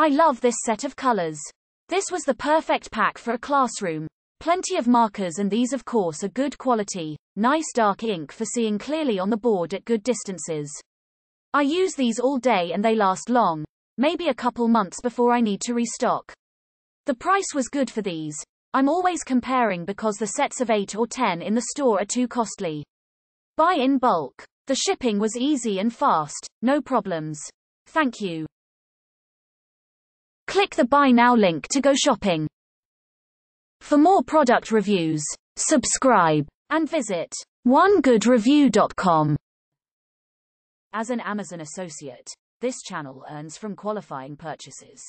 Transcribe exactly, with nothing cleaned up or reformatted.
I love this set of colors. This was the perfect pack for a classroom. Plenty of markers, and these of course are good quality, nice dark ink for seeing clearly on the board at good distances. I use these all day and they last long, maybe a couple months before I need to restock. The price was good for these. I'm always comparing because the sets of eight or ten in the store are too costly. Buy in bulk. The shipping was easy and fast, no problems. Thank you. Click the Buy Now link to go shopping. For more product reviews, subscribe and visit one good review dot com. As an Amazon associate, this channel earns from qualifying purchases.